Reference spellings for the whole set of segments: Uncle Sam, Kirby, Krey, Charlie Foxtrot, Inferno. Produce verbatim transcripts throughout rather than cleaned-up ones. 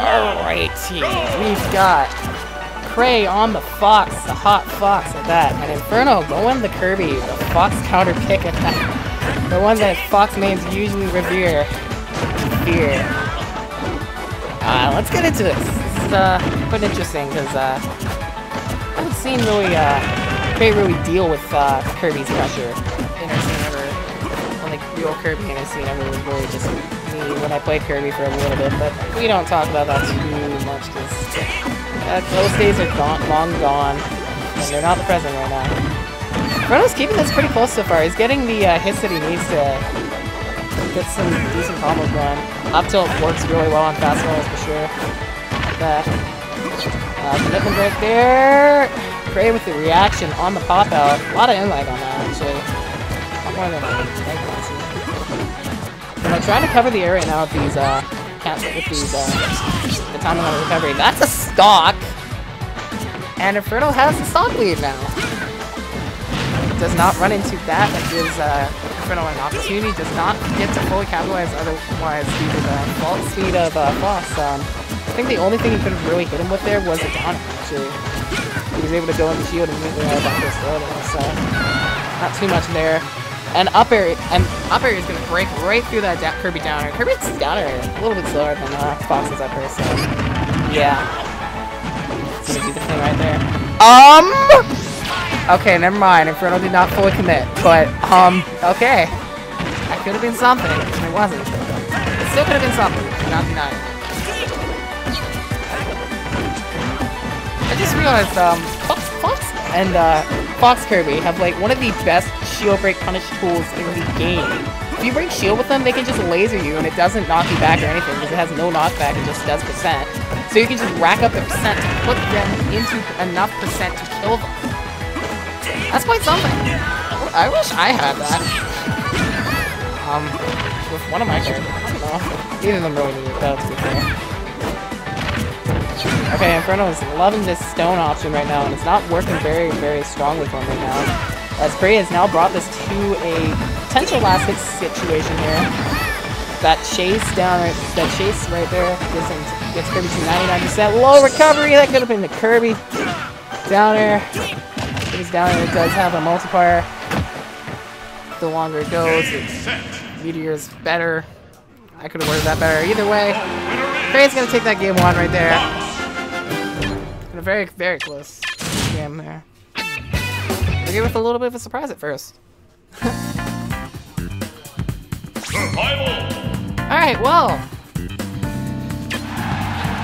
Alrighty, we've got Krey on the Fox, the hot Fox at that, and Inferno going the Kirby, the Fox counter pick at that. The one that Fox mains usually revere. Fear. Uh, let's get into this. This is uh, quite interesting, because uh, I haven't seen really, uh, Krey really deal with uh, Kirby's pressure in her scene ever. Only real Kirby in her scene ever was really just when I played Kirby for a little bit, but we don't talk about that too much because uh, those days are gone, long gone, and they're not present right now. Bruno's keeping this pretty close so far. He's getting the uh, hits that he needs to get some decent combos going. Up tilt works really well on fast rolls for sure. But, uh, nothing right there. Krey with the reaction on the pop out. A lot of inline on that actually. Not more than I want to. I'm trying to cover the area now with these, uh, can't with these, uh, the timing on the recovery. That's a stock! And Inferno has the stock lead now. Does not run into that. That gives, uh, Inferno an opportunity. Does not get to fully capitalize otherwise due to the fault speed of, uh, Fox. Um, I think the only thing he could have really hit him with there was a down, actually. He was able to go in the shield and immediately out of this building, so not too much there. And up air, and up air is gonna break right through that da Kirby downer. Kirby's downer a little bit slower than uh, Fox's up air, so yeah, it's gonna do the thing right there. Um, okay, never mind. Inferno did not fully commit, but um, okay, that could have been something, and it wasn't. It still could have been something. Not denying it. I just realized um, Fox, Fox, and uh, Fox Kirby have like one of the best shield break punish tools in the game. If you break shield with them, they can just laser you and it doesn't knock you back or anything because it has no knockback, it just does percent. So you can just rack up the percent to put them into enough percent to kill them. That's quite something. I wish I had that. Um, with one of my characters, I don't know. Neither of them really need it though, to be fair. Okay, Inferno is loving this stone option right now, and it's not working very, very strongly for him right now. As Krey has now brought this to a potential last hit situation here. That chase down, right, that chase right there gets, him, gets Kirby to ninety-nine percent. Low recovery, that could have been the Kirby. Down air. He's down air, it does have a multiplier. The longer it goes, it's, Meteor's better. I could have worded that better. Either way, Krey's gonna take that game one right there. And a very, very close game there. I gave it a little bit of a surprise at first. Survival. All right, well,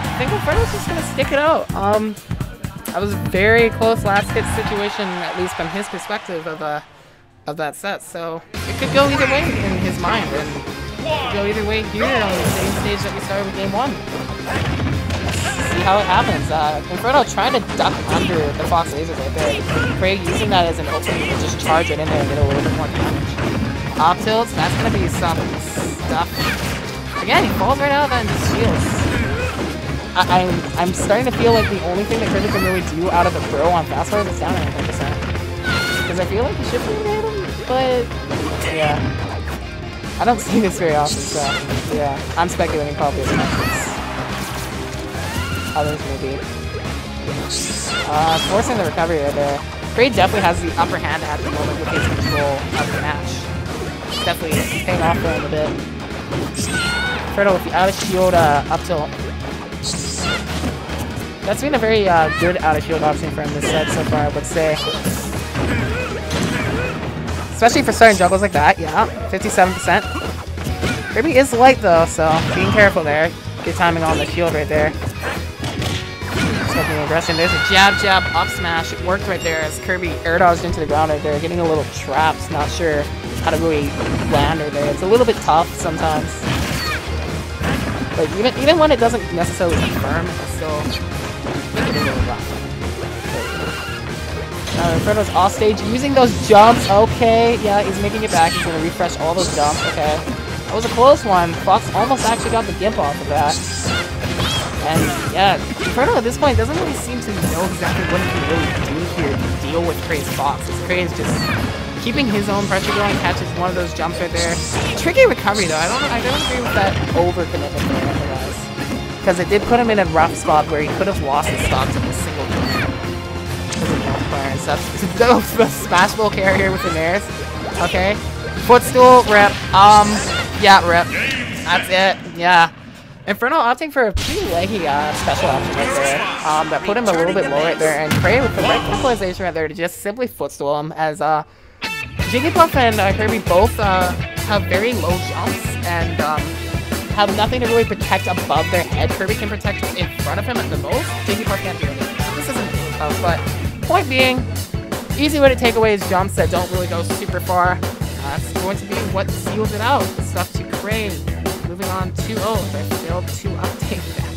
I think Inferno's just gonna stick it out. Um, I was very close last hit situation, at least from his perspective of uh of that set. So it could go either way in his mind, and it could go either way here on the same stage that we started with game one. See how it happens. Uh, Inferno trying to duck under the Fox lasers right there. Krey using that as an opening to just charge it in there and get a little bit more damage. Up tilts, that's gonna be some stuff. Again, he falls right out of that and just shields. I I'm, I'm starting to feel like the only thing that Krey can really do out of the throw on fast forwards is down at one hundred percent. Because I feel like he should be able to hit him, but yeah. I don't see this very often, so yeah. I'm speculating probably as much. Others maybe. Uh, forcing the recovery right there. Krey definitely has the upper hand at the moment with his control of the match. It's definitely paying off for him a bit. Inferno with the out of shield uh, up tilt. That's been a very uh, good out of shield option for him this set so far, I would say. Especially for starting juggles like that, yeah. fifty-seven percent. Kirby is light though, so being careful there. Good timing on the shield right there. Aggression. There's a jab, jab, up smash. It worked right there as Kirby air dodged into the ground right there, getting a little trapped. Not sure how to really land right there. It's a little bit tough sometimes. But even even when it doesn't necessarily confirm, it's still making it really rough. Uh, Inferno's off stage using those jumps. Okay, yeah, he's making it back. He's gonna refresh all those jumps. Okay, that was a close one. Fox almost actually got the gimp off of that. And yeah, Inferno at this point doesn't really seem to know exactly what he can really do here to deal with Krey's Fox. Krey is just keeping his own pressure going, catches one of those jumps right there. Tricky recovery though, I don't I don't agree with that over commitment there otherwise. because it did put him in a rough spot where he could have lost his stocks in a single turn. Go Smash Ball carrier with the Nares. Okay. Footstool, rip. Um, yeah, rip. That's it. Yeah. Inferno opting for a pretty leggy uh, special option right there. Um, that put him a little bit low right there, and Krey with the right equalization right there to just simply footstool him, as uh, Jigglypuff and uh, Kirby both uh, have very low jumps and um, have nothing to really protect above their head. Kirby can protect in front of him at the most. Jigglypuff can't do anything. This isn't Jigglypuff, but point being, easy way to take away his jumps that don't really go super far. That's uh, going to be what seals it out. Stuff to Krey. Moving on two oh, I failed to update that.